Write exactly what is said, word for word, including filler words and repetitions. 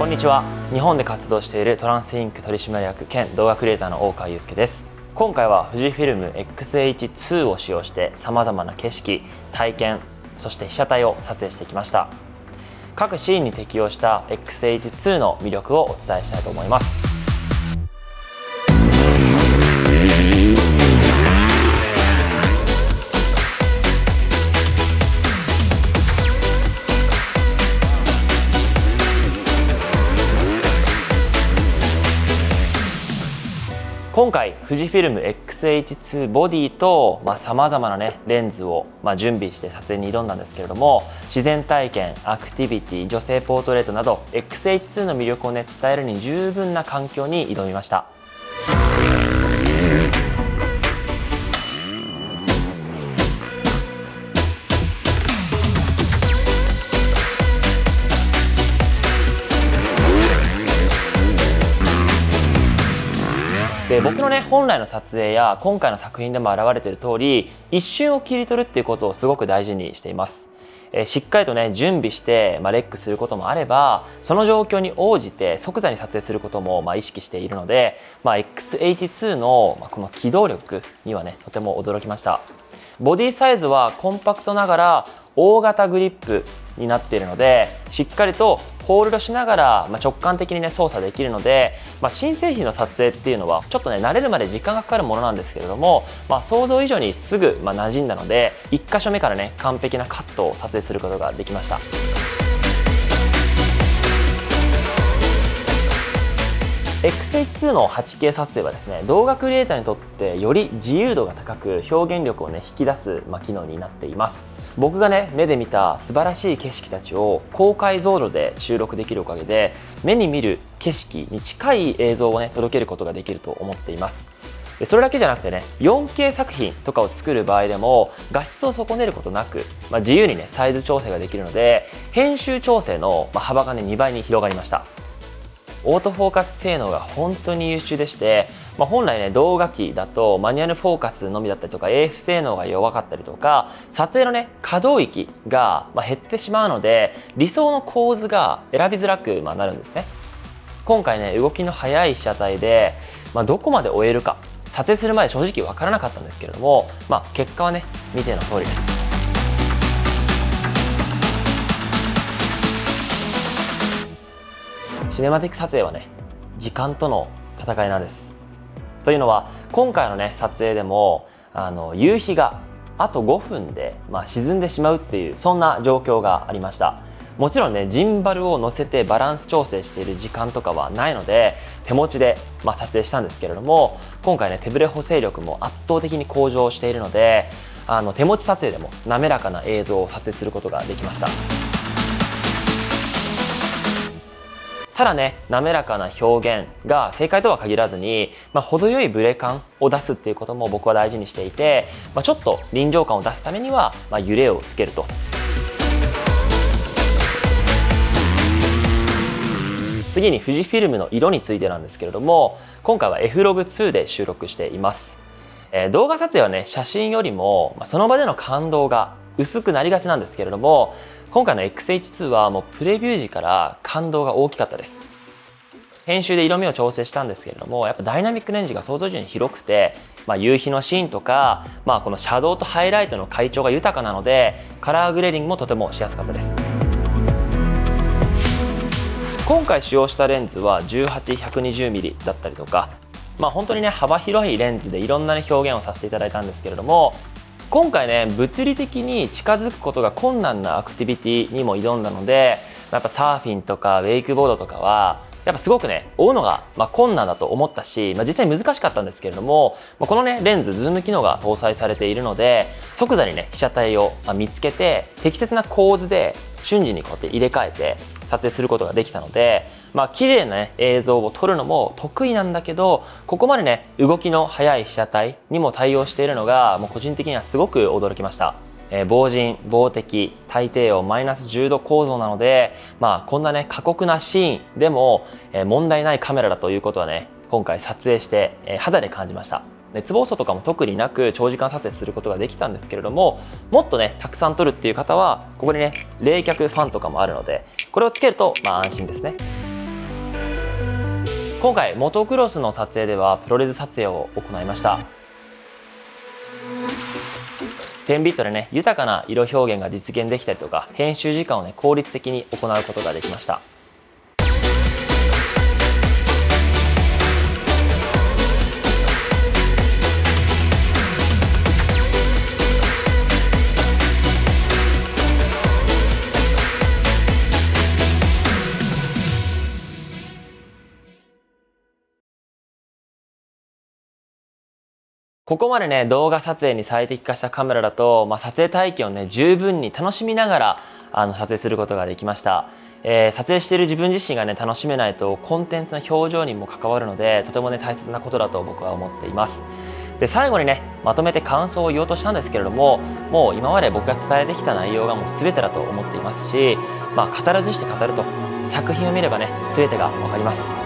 こんにちは。日本で活動しているトランスインク取締役兼動画クリエイターの大川祐介です。今回は富士フィルム エックスエイチツー を使用してさまざまな景色、体験、そして被写体を撮影してきました。各シーンに適用した エックスエイチツー の魅力をお伝えしたいと思います。今回富士フィルム エックスエイチツー ボディとさまざ、まな、ね、レンズを、まあ、準備して撮影に挑んだんですけれども、自然体験、アクティビティ、女性ポートレートなど エックスエイチツー の魅力を、ね、伝えるに十分な環境に挑みました。で、僕のね本来の撮影や今回の作品でも現れている通り、一瞬を切り取るっていうことをすごく大事にしています。えー、しっかりとね準備して、まあ、レックすることもあれば、その状況に応じて即座に撮影することも、まあ、意識しているので、まあ、エックスエイチツー の、まあ、この機動力にはねとても驚きました。ボディサイズはコンパクトながら大型グリップになっているので、しっかりとホールドしながら、まあ、直感的に、ね、操作できるので、まあ、新製品の撮影っていうのはちょっとね慣れるまで時間がかかるものなんですけれども、まあ、想像以上にすぐ、まあ、馴染んだので、いっ箇所目からね完璧なカットを撮影することができました。エックスエイチツー の はちケー 撮影はですね、動画クリエイターにとってより自由度が高く表現力をね引き出す、まあ、機能になっています。僕がね目で見た素晴らしい景色たちを高解像度で収録できるおかげで、目に見る景色に近い映像をね届けることができると思っています。それだけじゃなくてね よんケー 作品とかを作る場合でも画質を損ねることなく、まあ、自由にねサイズ調整ができるので、編集調整の幅がねにばいに広がりました。オートフォーカス性能が本当に優秀でして、まあ、本来ね動画機だとマニュアルフォーカスのみだったりとか エーエフ 性能が弱かったりとか、撮影のね可動域が減ってしまうので、理想の構図が選びづらくなるんですね。今回ね動きの速い被写体で、まあ、どこまで追えるか撮影する前正直分からなかったんですけれども、まあ、結果はね見ての通りです。シネマティック撮影はね時間との戦いなんです。というのは、今回のね撮影でもあの夕日があとごふんで、まあ、沈んでしまうっていう、そんな状況がありました。もちろんねジンバルを乗せてバランス調整している時間とかはないので、手持ちで、まあ、撮影したんですけれども、今回ね手ぶれ補正力も圧倒的に向上しているので、あの手持ち撮影でも滑らかな映像を撮影することができました。ただね滑らかな表現が正解とは限らずに、まあ、程よいブレ感を出すっていうことも僕は大事にしていて、まあ、ちょっと臨場感を出すためには、まあ、揺れをつけると。次に富士フィルムの色についてなんですけれども、今回は エフログツー で収録しています。えー、動画撮影はね写真よりも、まあ、その場での感動が薄くなりがちなんですけれども、今回の エックスエイチツー はもうプレビュー時から感動が大きかったです。編集で色味を調整したんですけれども、やっぱダイナミックレンジが想像以上に広くて、まあ、夕日のシーンとか、まあ、このシャドウとハイライトの階調が豊かなので、カラーグレーディングもとてもしやすかったです。今回使用したレンズは じゅうはち ひゃくにじゅうミリ だったりとか、まあ、本当にね幅広いレンズでいろんな、ね、表現をさせていただいたんですけれども、今回ね物理的に近づくことが困難なアクティビティにも挑んだので、やっぱサーフィンとかウェイクボードとかはやっぱすごくね追うのがまあ困難だと思ったし、まあ、実際難しかったんですけれども、このねレンズズーム機能が搭載されているので、即座にね被写体を見つけて適切な構図で瞬時にこうやって入れ替えて撮影することができたので、まあ綺麗な、ね、映像を撮るのも得意なんだけど、ここまでね動きの速い被写体にも対応しているのがもう個人的にはすごく驚きました。えー、防塵防滴太低温マイナスじゅうど構造なので、まあ、こんなね過酷なシーンでも、えー、問題ないカメラだということはね今回撮影して、えー、肌で感じました。熱暴走とかも特になく長時間撮影することができたんですけれども、もっとねたくさん撮るっていう方はここにね冷却ファンとかもあるので、これをつけるとまあ安心ですね。今回モトクロスの撮影ではプロレス撮影を行いました。じゅうビットでね、豊かな色表現が実現できたりとか、編集時間をね効率的に行うことができました。ここまでね、動画撮影に最適化したカメラだと、まあ、撮影体験をね十分に楽しみながらあの撮影することができました。えー、撮影している自分自身がね楽しめないとコンテンツの表情にも関わるので、とてもね大切なことだと僕は思っています。で、最後にねまとめて感想を言おうとしたんですけれども、もう今まで僕が伝えてきた内容がもう全てだと思っていますし、まあ、語らずして語ると作品を見ればね全てが分かります。